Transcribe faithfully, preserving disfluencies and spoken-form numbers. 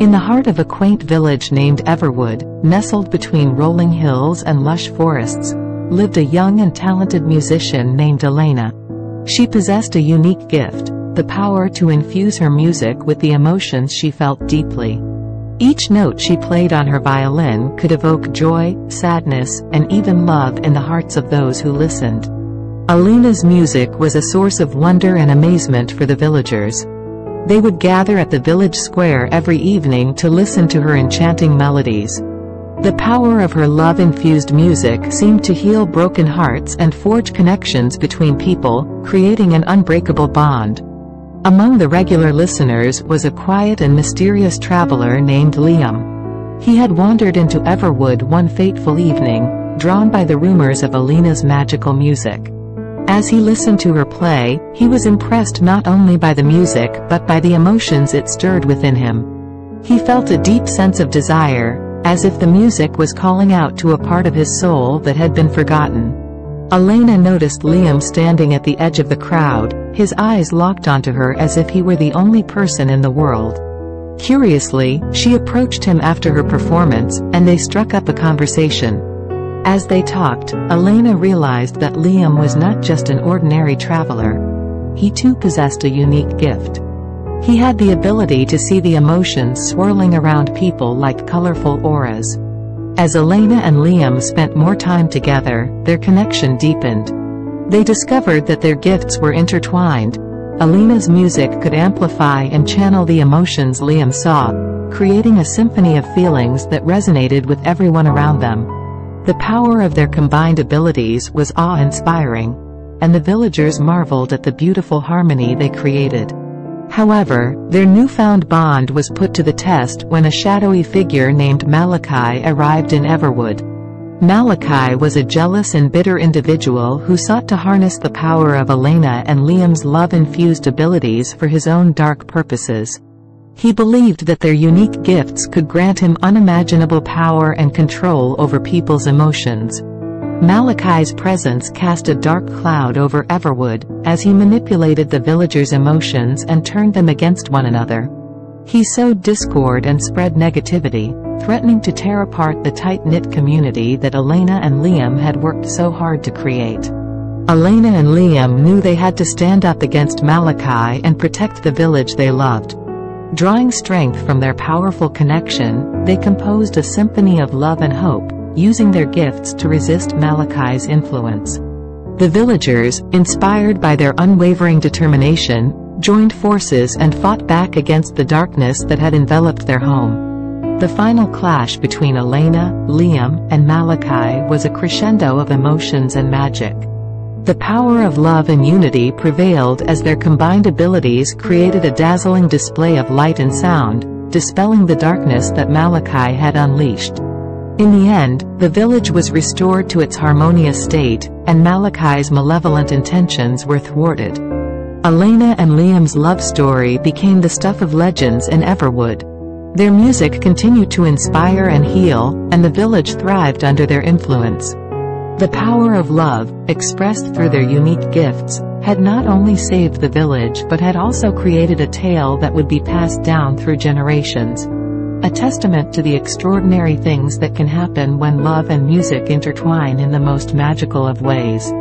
In the heart of a quaint village named Everwood, nestled between rolling hills and lush forests, lived a young and talented musician named Elena. She possessed a unique gift, the power to infuse her music with the emotions she felt deeply. Each note she played on her violin could evoke joy, sadness, and even love in the hearts of those who listened. Elena's music was a source of wonder and amazement for the villagers. They would gather at the village square every evening to listen to her enchanting melodies. The power of her love-infused music seemed to heal broken hearts and forge connections between people, creating an unbreakable bond. Among the regular listeners was a quiet and mysterious traveler named Liam. He had wandered into Everwood one fateful evening, drawn by the rumors of Elena's magical music. As he listened to her play, he was impressed not only by the music but by the emotions it stirred within him. He felt a deep sense of desire, as if the music was calling out to a part of his soul that had been forgotten. Elena noticed Liam standing at the edge of the crowd, his eyes locked onto her as if he were the only person in the world. Curiously, she approached him after her performance, and they struck up a conversation. As they talked, Elena realized that Liam was not just an ordinary traveler. He too possessed a unique gift. He had the ability to see the emotions swirling around people like colorful auras. As Elena and Liam spent more time together, their connection deepened. They discovered that their gifts were intertwined. Elena's music could amplify and channel the emotions Liam saw, creating a symphony of feelings that resonated with everyone around them. The power of their combined abilities was awe-inspiring, and the villagers marveled at the beautiful harmony they created. However, their newfound bond was put to the test when a shadowy figure named Malachi arrived in Everwood. Malachi was a jealous and bitter individual who sought to harness the power of Elena and Liam's love-infused abilities for his own dark purposes. He believed that their unique gifts could grant him unimaginable power and control over people's emotions. Malachi's presence cast a dark cloud over Everwood, as he manipulated the villagers' emotions and turned them against one another. He sowed discord and spread negativity, threatening to tear apart the tight-knit community that Elena and Liam had worked so hard to create. Elena and Liam knew they had to stand up against Malachi and protect the village they loved. Drawing strength from their powerful connection, they composed a symphony of love and hope, using their gifts to resist Malachi's influence. The villagers, inspired by their unwavering determination, joined forces and fought back against the darkness that had enveloped their home. The final clash between Elena, Liam, and Malachi was a crescendo of emotions and magic. The power of love and unity prevailed as their combined abilities created a dazzling display of light and sound, dispelling the darkness that Malachi had unleashed. In the end, the village was restored to its harmonious state, and Malachi's malevolent intentions were thwarted. Elena and Liam's love story became the stuff of legends in Everwood. Their music continued to inspire and heal, and the village thrived under their influence. The power of love, expressed through their unique gifts, had not only saved the village but had also created a tale that would be passed down through generations. A testament to the extraordinary things that can happen when love and music intertwine in the most magical of ways.